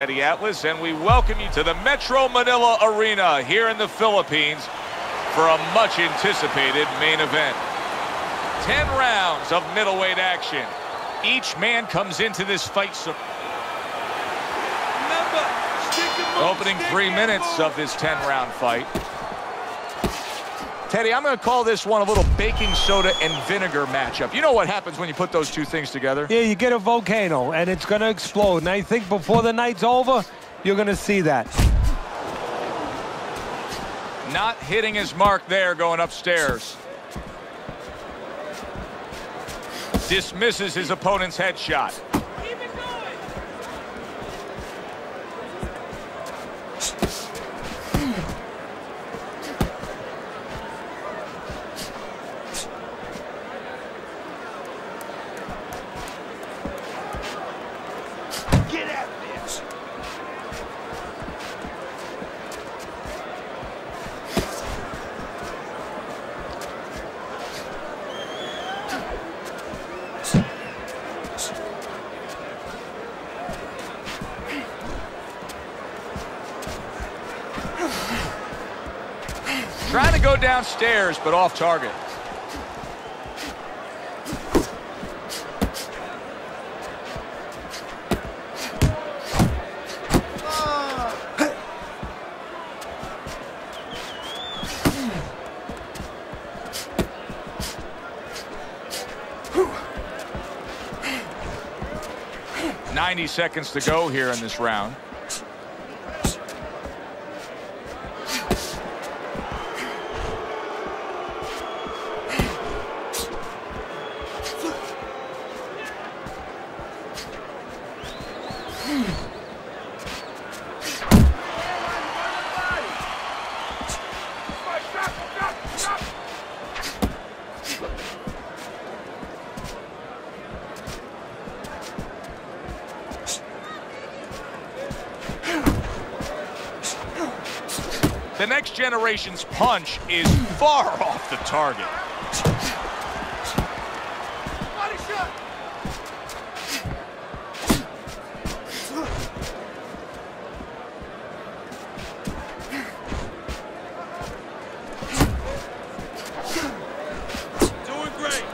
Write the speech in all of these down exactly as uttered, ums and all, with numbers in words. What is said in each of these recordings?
Teddy Atlas, and we welcome you to the Metro Manila Arena here in the Philippines for a much anticipated main event. Ten rounds of middleweight action. Each man comes into this fight. So Remember, opening three minutes of this ten round fight. Teddy, I'm going to call this one a little baking soda and vinegar matchup. You know what happens when you put those two things together? Yeah, you get a volcano, and it's going to explode. And I think before the night's over, you're going to see that. Not hitting his mark there, going upstairs. Dismisses his opponent's headshot. Keep it going. Trying to go downstairs, but off target. ninety seconds to go here in this round. The next generation's punch is far off the target. Body shot. Doing great.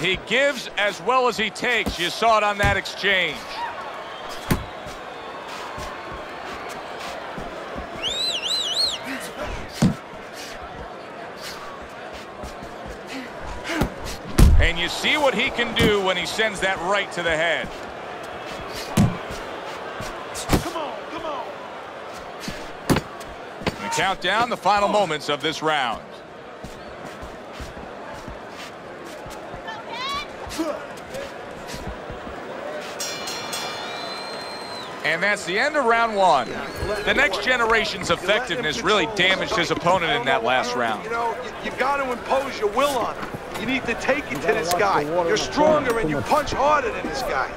He gives as well as he takes. You saw it on that exchange. And you see what he can do when he sends that right to the head. Come on, come on. We count down the final moments of this round. And that's the end of round one. The next generation's effectiveness really damaged his opponent in that last round. You know, you've got to impose your will on him. You need to take it to this guy. You're stronger and you punch harder than this guy.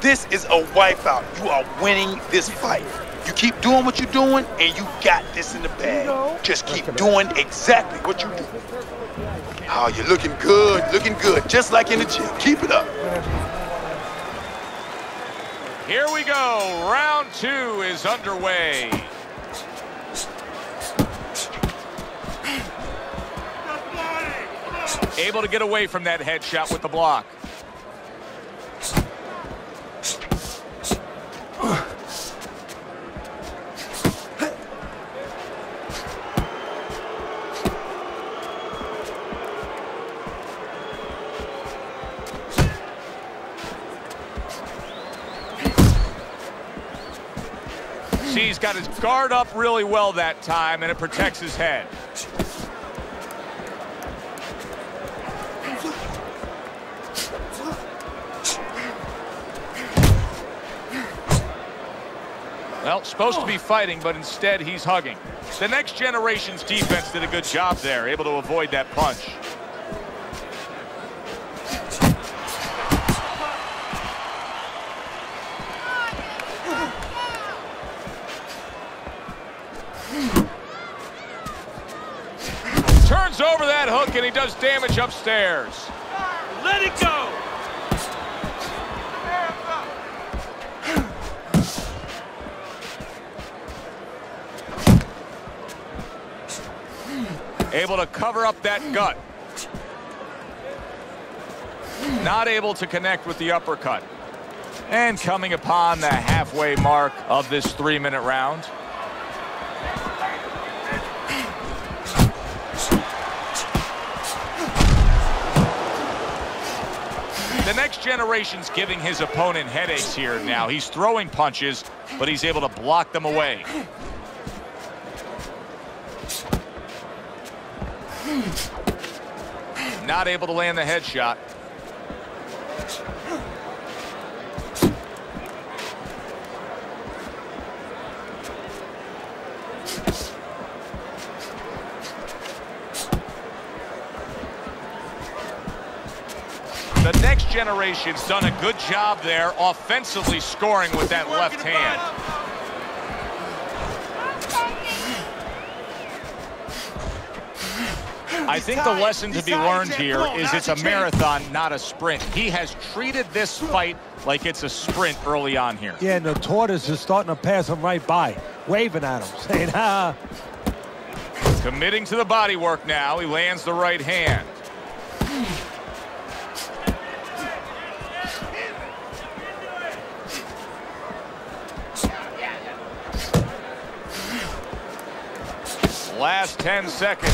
This is a wipeout. You are winning this fight. You keep doing what you're doing, and you got this in the bag. Just keep doing exactly what you do. Oh, you're looking good, looking good, just like in the gym. Keep it up. Here we go, round two is underway. Able to get away from that headshot with the block. See, he's got his guard up really well that time, and it protects his head. Well, supposed to be fighting, but instead he's hugging. The next generation's defense did a good job there, able to avoid that punch. Turns over that hook, and he does damage upstairs. Let it go. Able to cover up that gut. Not able to connect with the uppercut. And coming upon the halfway mark of this three-minute round. The next generation's giving his opponent headaches here now. He's throwing punches, but he's able to block them away. Not able to land the headshot. The next generation's done a good job there, offensively scoring with that left hand. I think the lesson to be learned here is it's a marathon, not a sprint. He has treated this fight like it's a sprint early on here. Yeah, and the tortoise is starting to pass him right by, waving at him, saying, ah. Committing to the body work now. He lands the right hand. Last ten seconds.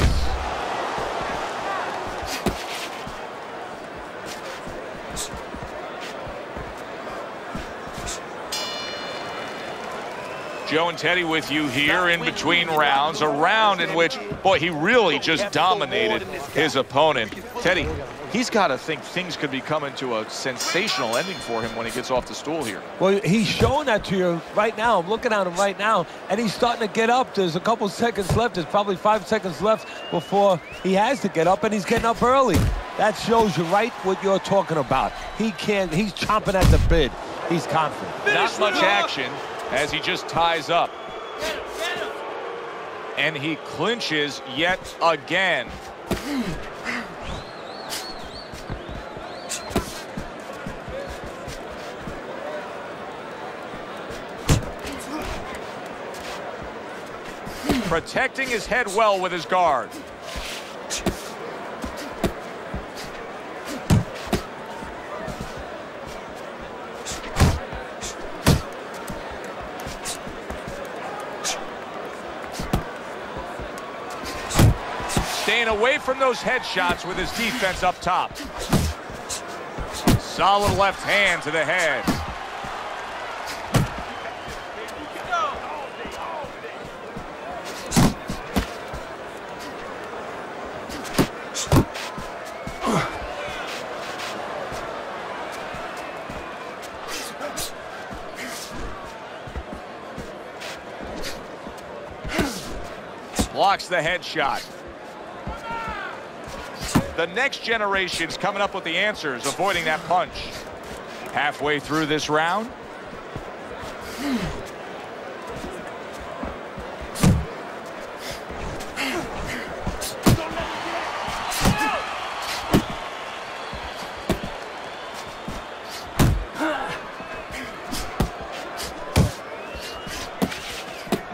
Joe and Teddy with you here in between rounds, a round in which, boy, he really just dominated his opponent. Teddy, he's got to think things could be coming to a sensational ending for him when he gets off the stool here. Well, he's showing that to you right now. I'm looking at him right now, and he's starting to get up. There's a couple seconds left. There's probably five seconds left before he has to get up, and he's getting up early. That shows you right what you're talking about. He can't, he's chomping at the bit. He's confident. Not much action. As he just ties up. Get him, get him. And he clinches yet again. Protecting his head well with his guard. Staying away from those headshots with his defense up top. Solid left hand to the head. Blocks the headshot. The next generation's coming up with the answers, avoiding that punch. Halfway through this round.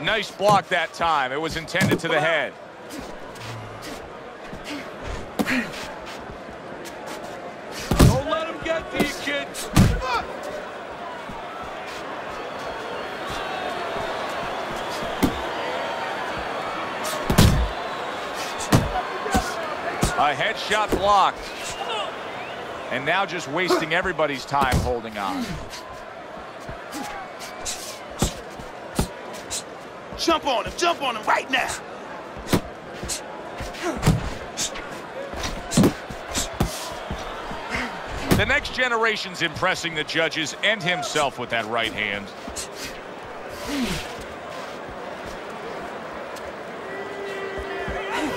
Nice block that time. It was intended to the head. A headshot blocked. And now just wasting everybody's time holding on. Jump on him, jump on him right now. The next generation's impressing the judges and himself with that right hand.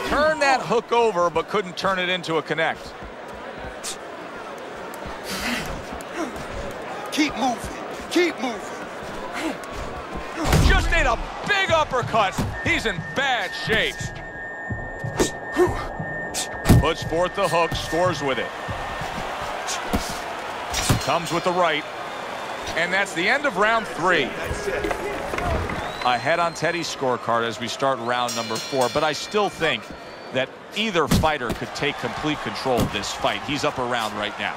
Turned that hook over, but couldn't turn it into a connect. Keep moving. Keep moving. Just ate a big uppercut. He's in bad shape. Puts forth the hook, scores with it. Comes with the right. And that's the end of round three. That's it. Ahead on Teddy's scorecard as we start round number four, but I still think that either fighter could take complete control of this fight. He's up around right now.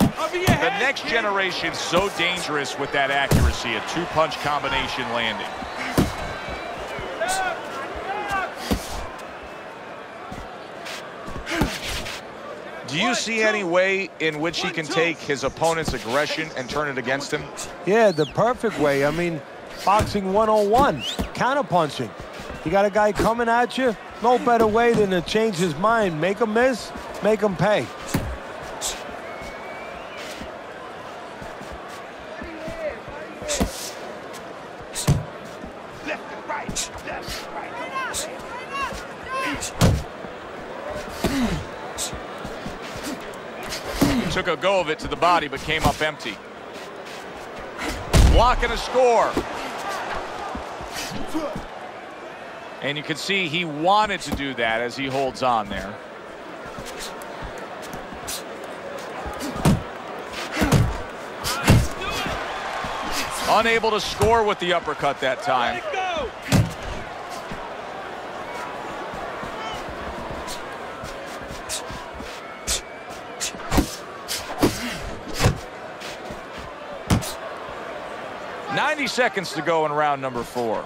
The next generation's so dangerous with that accuracy, a two-punch combination landing. Do you see any way in which he can take his opponent's aggression and turn it against him? Yeah, the perfect way. I mean, boxing one oh one, counterpunching. You got a guy coming at you, no better way than to change his mind. Make him miss, make him pay. Took a go of it to the body, but came up empty. Blocking a score. And you can see he wanted to do that as he holds on there. Unable to score with the uppercut that time. ninety seconds to go in round number four.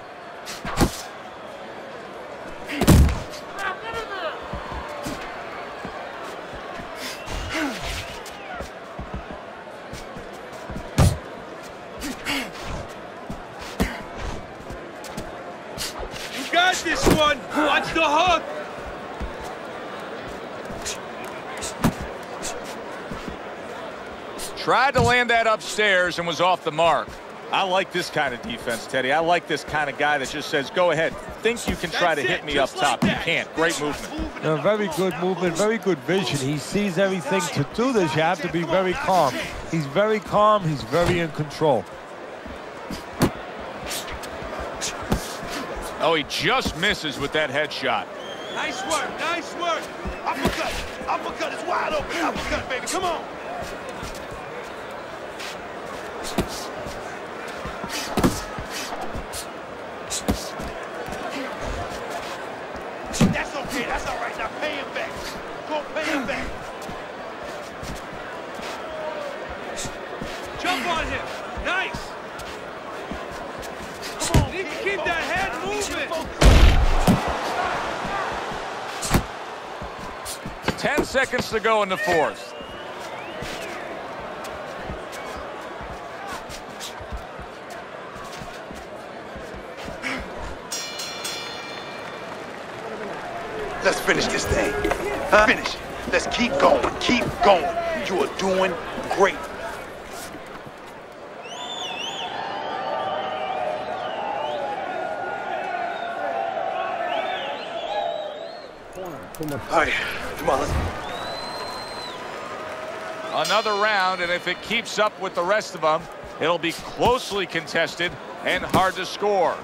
You got this one. Watch the hook. Tried to land that upstairs and was off the mark. I like this kind of defense, Teddy. I like this kind of guy that just says, go ahead, think you can try to hit me up top. You can't. Great movement. No, very good movement, very good vision. He sees everything. To do this, you have to be very calm. He's very calm. He's very in control. Oh, he just misses with that headshot. Nice work, nice work. Uppercut, uppercut is wide open. Uppercut, baby, come on. ten seconds to go in the fourth. Let's finish this thing. Huh? Finish it. Let's keep going. Keep going. You are doing great. All right, come on. Another round, and if it keeps up with the rest of them, it'll be closely contested and hard to score.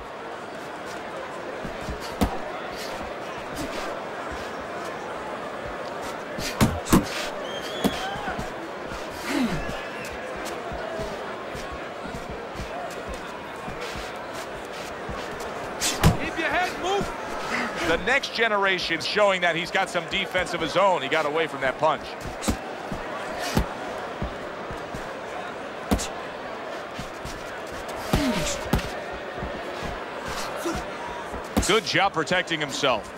The next generation showing that he's got some defense of his own. He got away from that punch. Good job protecting himself.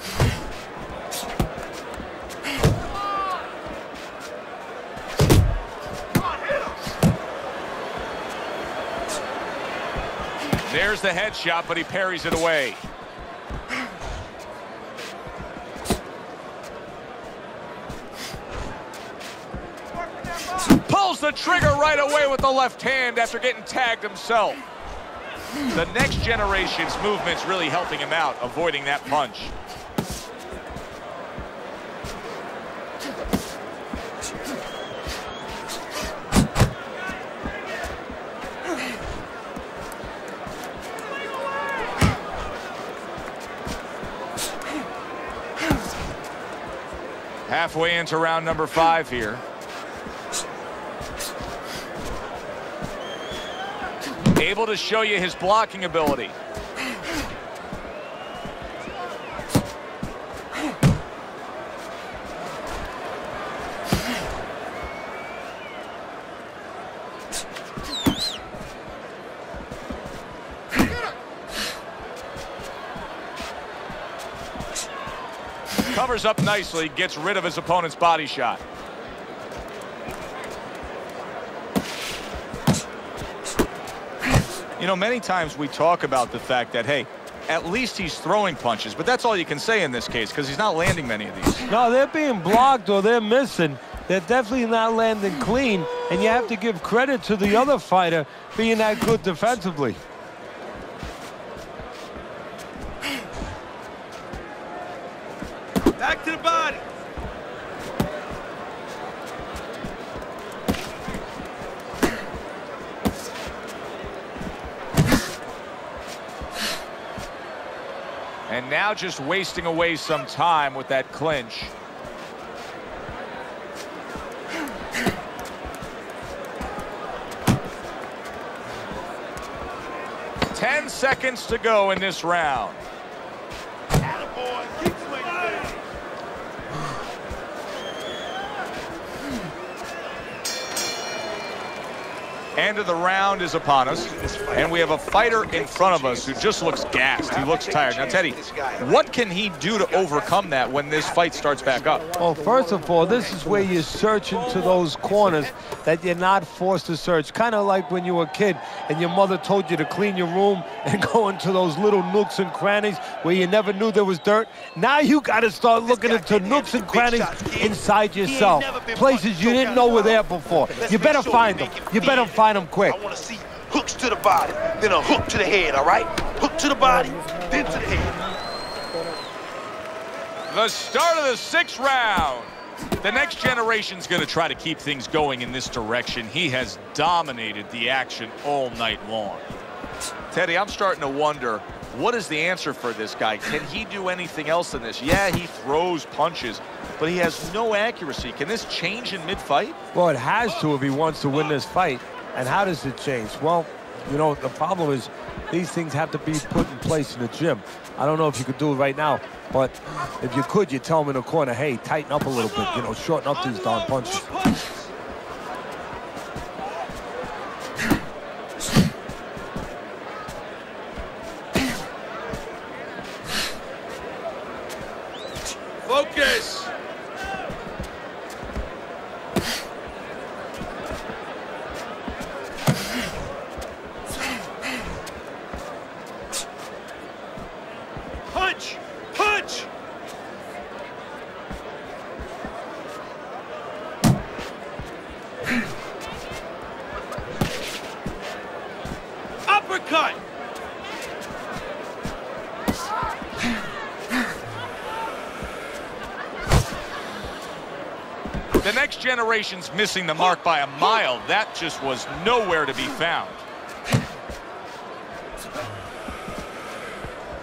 There's the headshot, but he parries it away. Pulls the trigger right away with the left hand after getting tagged himself. The next generation's movement's really helping him out, avoiding that punch. Halfway into round number five here. Able to show you his blocking ability. Covers up nicely, gets rid of his opponent's body shot. You know, many times we talk about the fact that, hey, at least he's throwing punches, but that's all you can say in this case because he's not landing many of these. No, they're being blocked or they're missing. They're definitely not landing clean, and you have to give credit to the other fighter being that good defensively. Back to the body. And now just wasting away some time with that clinch. Ten seconds to go in this round. End of the round is upon us, and we have a fighter in front of us who just looks gassed. He looks tired. Now, Teddy, what can he do to overcome that when this fight starts back up? Well, first of all, this is where you search into those corners that you're not forced to search, kind of like when you were a kid and your mother told you to clean your room and go into those little nooks and crannies where you never knew there was dirt. Now you got to start looking into nooks and crannies inside yourself, places you didn't know were there before. You better find them. You better find them. Find them quick. I want to see hooks to the body, then a hook to the head, all right? Hook to the body, then to the head. The start of the sixth round. The next generation's going to try to keep things going in this direction. He has dominated the action all night long. Teddy, I'm starting to wonder, what is the answer for this guy? Can he do anything else in this? Yeah, he throws punches, but he has no accuracy. Can this change in mid-fight? Well, it has to if he wants to win this fight. And how does it change? Well, you know, the problem is these things have to be put in place in the gym. I don't know if you could do it right now, but if you could, you tell him in the corner, hey, tighten up a little bit, you know, shorten up these darn punches. Focus! Punch! Punch! Uppercut! The next generation's missing the mark by a mile. That just was nowhere to be found.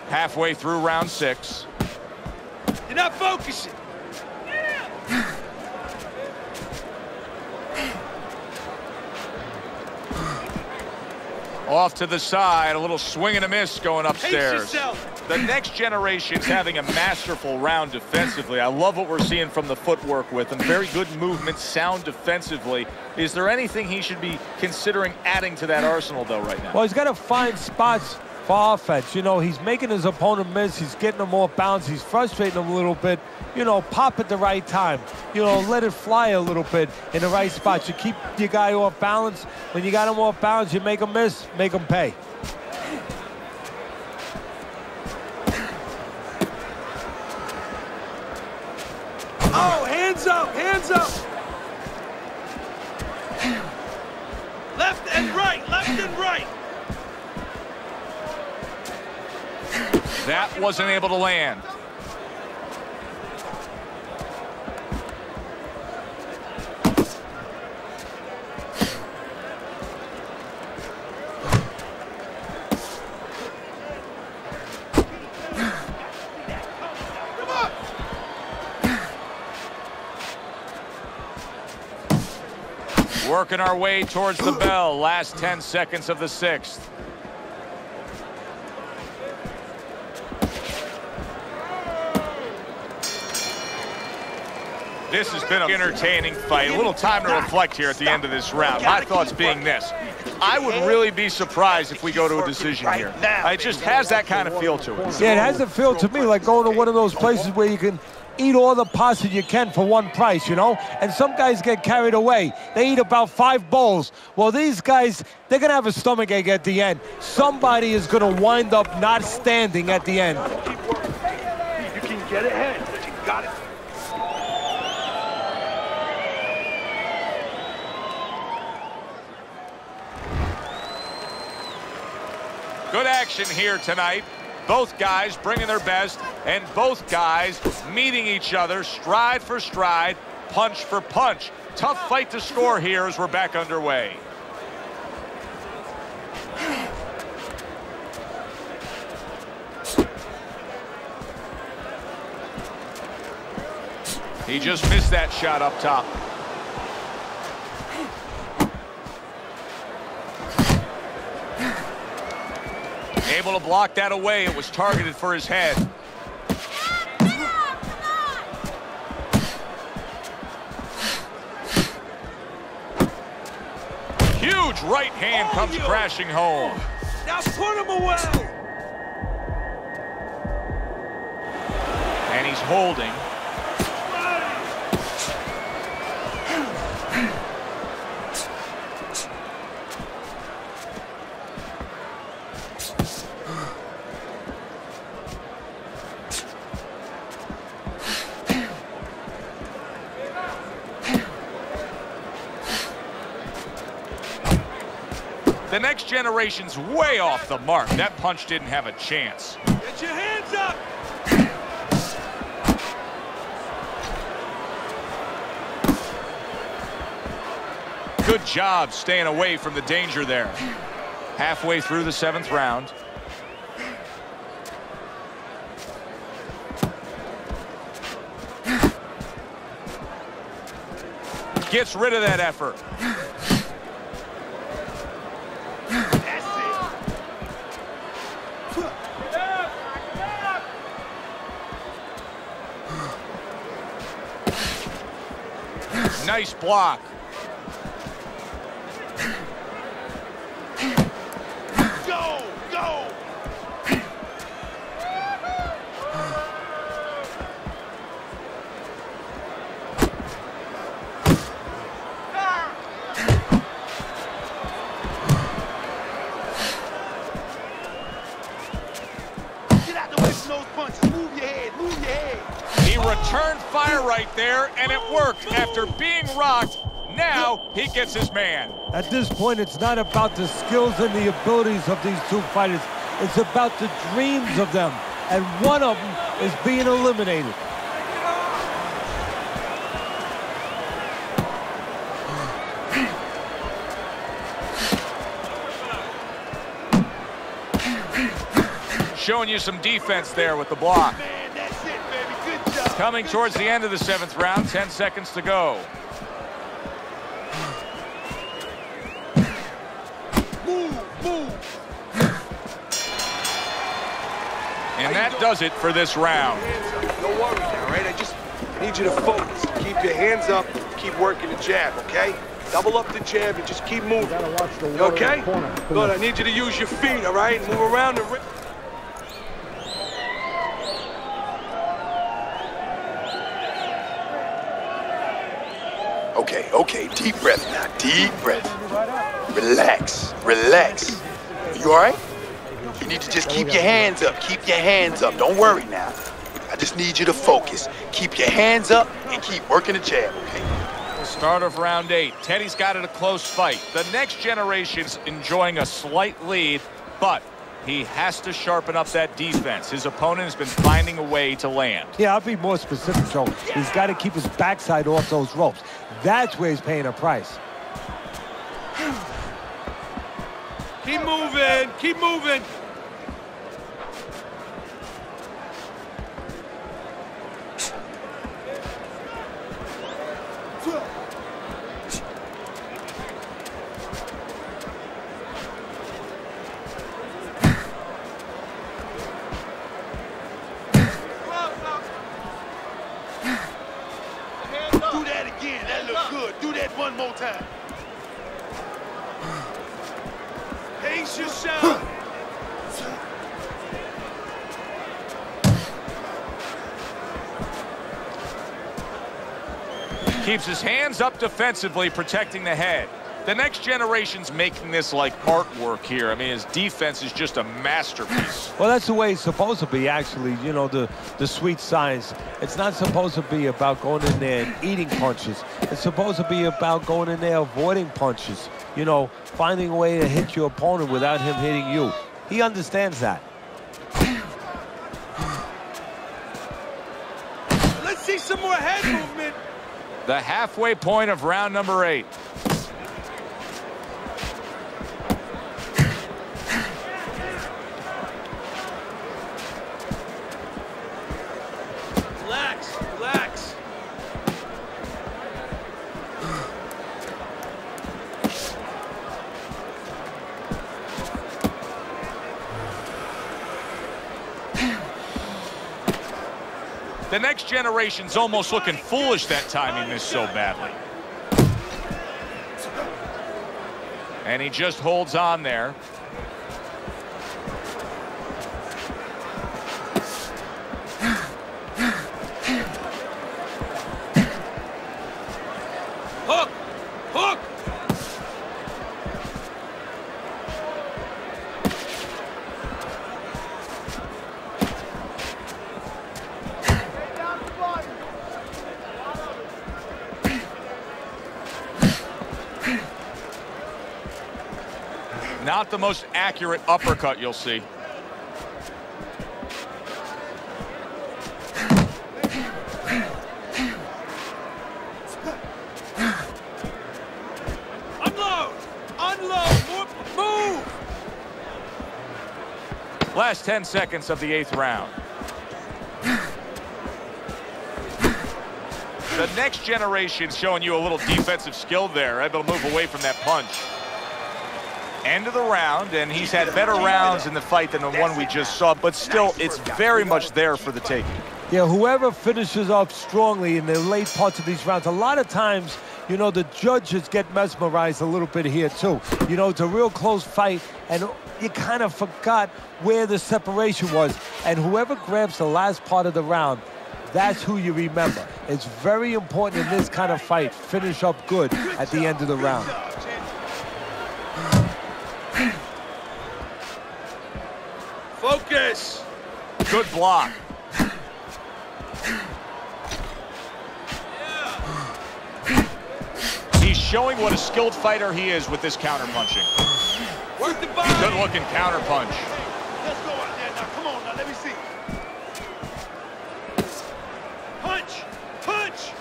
Halfway through round six. You're not focusing. Off to the side, a little swing and a miss going upstairs. The next generation's having a masterful round defensively. I love what we're seeing from the footwork with him. Very good movement, sound defensively. Is there anything he should be considering adding to that arsenal, though, right now? Well, he's got to find spots for offense. You know, he's making his opponent miss. He's getting him off balance. He's frustrating him a little bit. You know, pop at the right time. You know, let it fly a little bit in the right spot. You keep your guy off balance. When you got him off balance, you make him miss, make him pay. Oh, hands up, hands up. Left and right, left and right. That wasn't able to land. Working our way towards the bell. Last ten seconds of the sixth. This has been an entertaining fight. A little time to reflect here at the end of this round. My thoughts being this. I would really be surprised if we go to a decision here. It just has that kind of feel to it. Yeah, it has a feel to me like going to one of those places where you can eat all the pasta you can for one price, you know? And some guys get carried away. They eat about five bowls. Well, these guys, they're going to have a stomach ache at the end. Somebody is going to wind up not standing at the end. You can get ahead, but you got it. Good action here tonight. Both guys bringing their best, and both guys meeting each other stride for stride, punch for punch. Tough fight to score here as we're back underway. He just missed that shot up top. Able to block that away. It was targeted for his head. Huge right hand comes crashing home. Now put him away. And he's holding. The next generation's way off the mark. That punch didn't have a chance. Get your hands up! Good job staying away from the danger there. Halfway through the seventh round. Gets rid of that effort. Nice block. Go, go. Get out the way from those punches. Move your head, move your head. He returned fire right there, and it worked. After being rocked, now he gets his man. At this point, it's not about the skills and the abilities of these two fighters. It's about the dreams of them, and one of them is being eliminated. Showing you some defense there with the block. Coming towards the end of the seventh round, ten seconds to go. Move, move. And that does it for this round. Don't worry now, right? I just need you to focus. Keep your hands up, keep working the jab, okay? Double up the jab and just keep moving. Okay? Good, I need you to use your feet, all right? Move around the ring. Okay, okay, deep breath now, deep breath. Relax, relax. You all right? You need to just keep your hands up, keep your hands up. Don't worry now. I just need you to focus. Keep your hands up and keep working the jab, okay? Start of round eight. Teddy's got it a close fight. The next generation's enjoying a slight lead, but he has to sharpen up that defense. His opponent has been finding a way to land. Yeah, I'll be more specific, Joe. He's got to keep his backside off those ropes. That's where he's paying a price. Keep moving, keep moving. one more time. Ace your shot. Keeps his hands up defensively, protecting the head. The next generation's making this like artwork here. I mean, his defense is just a masterpiece. Well, that's the way it's supposed to be, actually. You know, the, the sweet science. It's not supposed to be about going in there and eating punches. It's supposed to be about going in there avoiding punches. You know, finding a way to hit your opponent without him hitting you. He understands that. Let's see some more head movement. The halfway point of round number eight. Relax, relax. The next generation's almost looking foolish that time he missed so badly. And he just holds on there. Hook! Hook! Not the most accurate uppercut you'll see. Unload! Unload! Move! Last ten seconds of the eighth round. The next generation showing you a little defensive skill there. Able to move away from that punch. End of the round, and he's had better rounds in the fight than the one we just saw, but still, it's very much there for the taking. Yeah, whoever finishes up strongly in the late parts of these rounds, a lot of times, you know, the judges get mesmerized a little bit here, too. You know, it's a real close fight, and you kind of forgot where the separation was. And whoever grabs the last part of the round, that's who you remember. It's very important in this kind of fight, finish up good at the end of the round. Focus. Good block. Yeah. He's showing what a skilled fighter he is with this counter punching. Work the body. Good looking counter punch. Hey, let's go out there now. Come on now. Let me see. Punch. Punch.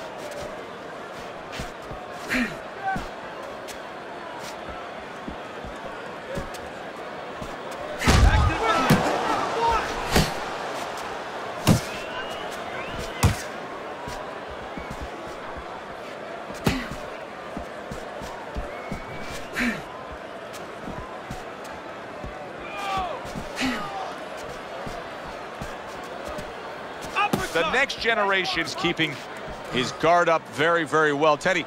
The next generation's keeping his guard up very, very well. Teddy,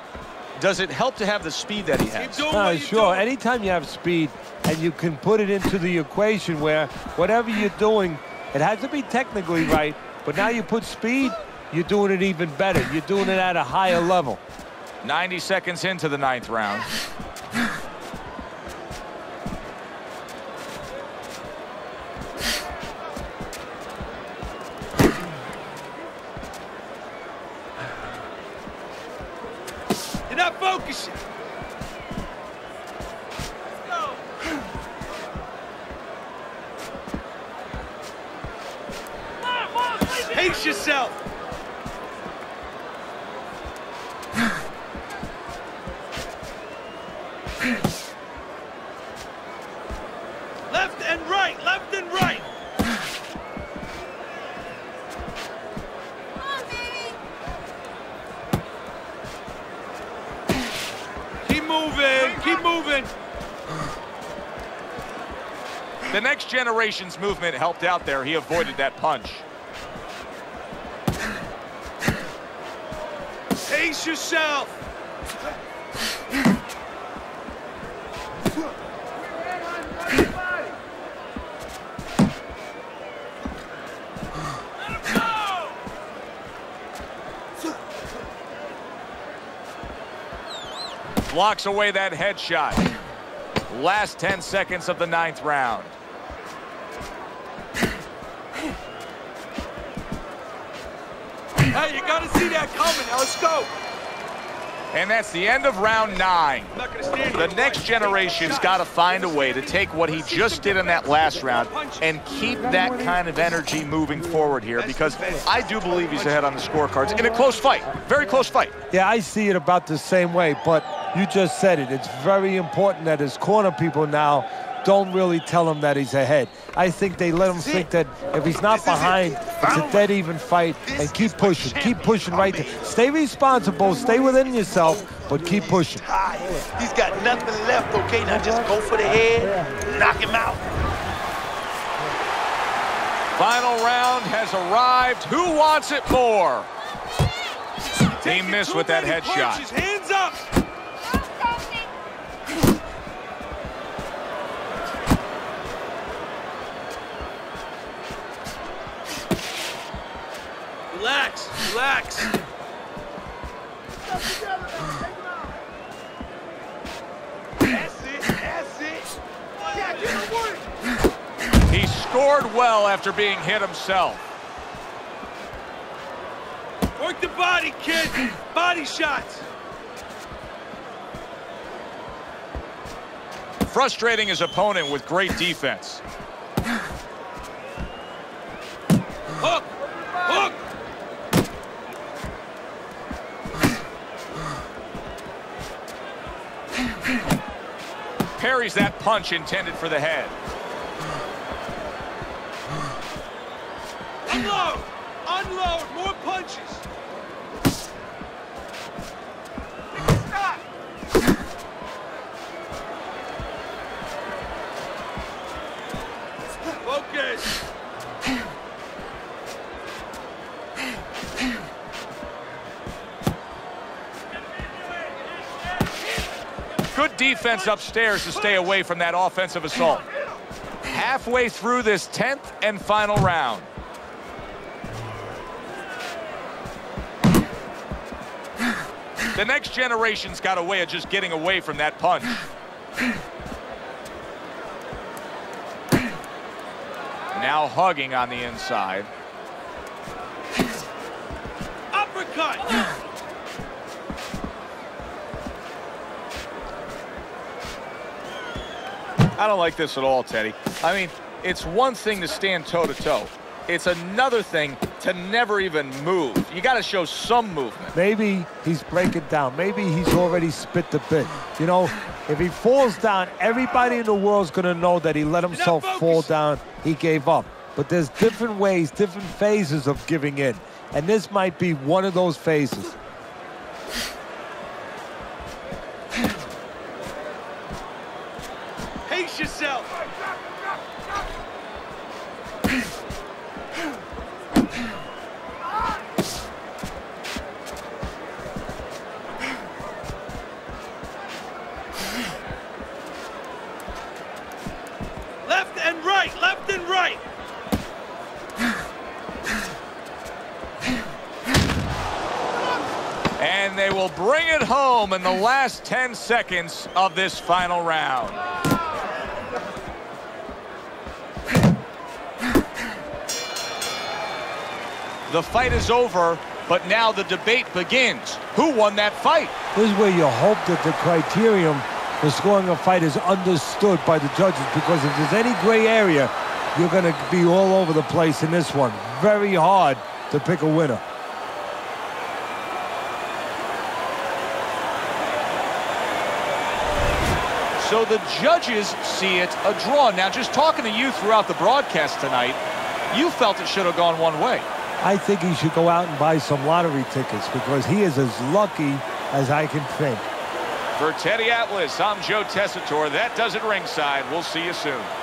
does it help to have the speed that he has? No, sure. Doing. Anytime you have speed and you can put it into the equation where whatever you're doing, it has to be technically right, but now you put speed, you're doing it even better. You're doing it at a higher level. ninety seconds into the ninth round. Not focusing. Let's go. Pace yourself. Left and right, left and right. Keep moving. The next generation's movement helped out there. He avoided that punch. Pace yourself. Blocks away that headshot. Last ten seconds of the ninth round. Hey, you gotta see that coming. Now let's go. And that's the end of round nine. The next generation's got to find a way to take what he just did in that last round and keep that kind of energy moving forward here, because I do believe he's ahead on the scorecards in a close fight, very close fight. Yeah, I see it about the same way, but you just said it. It's very important that his corner people now don't really tell him that he's ahead. I think they let him think that if he's not behind, it's a dead even fight, and keep pushing, keep pushing right there. Stay responsible, stay within yourself, but keep pushing. He's got nothing left, okay? Now just go for the head, knock him out. Final round has arrived. Who wants it more? He missed with that headshot. Hands up. Relax, relax. That's it, that's it. Yeah, get him one. He scored well after being hit himself. Work the body, kid. Body shots. Frustrating his opponent with great defense. Hook, hook. Parries that punch intended for the head. Unload! Unload! More punches! Stop! Focus! Good defense upstairs to stay away from that offensive assault. Halfway through this tenth and final round. The next generation's got a way of just getting away from that punch. Now hugging on the inside. Uppercut! I don't like this at all, Teddy. I mean, it's one thing to stand toe-to-toe. It's another thing to never even move. You got to show some movement. Maybe he's breaking down. Maybe he's already spit the bit. You know, if he falls down, everybody in the world's going to know that he let himself fall down. He gave up. But there's different ways, different phases of giving in. And this might be one of those phases. Yourself. Left and right, left and right. And they will bring it home in the last ten seconds of this final round. The fight is over, but now the debate begins. Who won that fight? This is where you hope that the criterion for scoring a fight is understood by the judges, because if there's any gray area, you're going to be all over the place in this one. Very hard to pick a winner. So the judges see it a draw. Now, just talking to you throughout the broadcast tonight, you felt it should have gone one way. I think he should go out and buy some lottery tickets, because he is as lucky as I can think. For Teddy Atlas, I'm Joe Tessitore. That does it ringside. We'll see you soon.